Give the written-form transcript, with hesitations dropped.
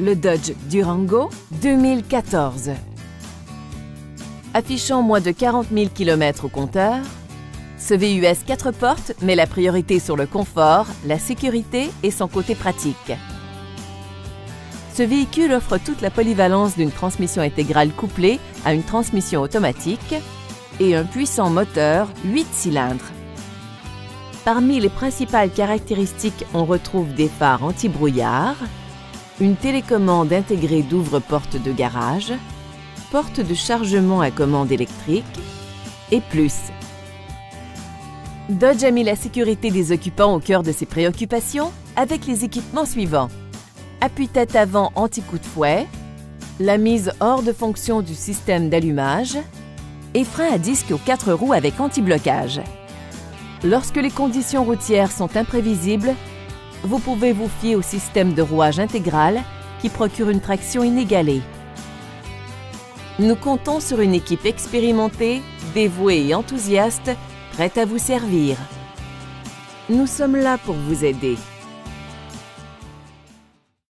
le Dodge Durango 2014. Affichant moins de 40 000 km au compteur, ce VUS 4 portes met la priorité sur le confort, la sécurité et son côté pratique. Ce véhicule offre toute la polyvalence d'une transmission intégrale couplée à une transmission automatique et un puissant moteur 8 cylindres. Parmi les principales caractéristiques, on retrouve des phares anti-brouillard, une télécommande intégrée d'ouvre-porte de garage, porte de chargement à commande électrique et plus. Dodge a mis la sécurité des occupants au cœur de ses préoccupations avec les équipements suivants. Appuie-tête avant anti-coup de fouet, la mise hors de fonction du système d'allumage et frein à disque aux 4 roues avec anti-blocage. Lorsque les conditions routières sont imprévisibles, vous pouvez vous fier au système de rouage intégral qui procure une traction inégalée. Nous comptons sur une équipe expérimentée, dévouée et enthousiaste, prête à vous servir. Nous sommes là pour vous aider.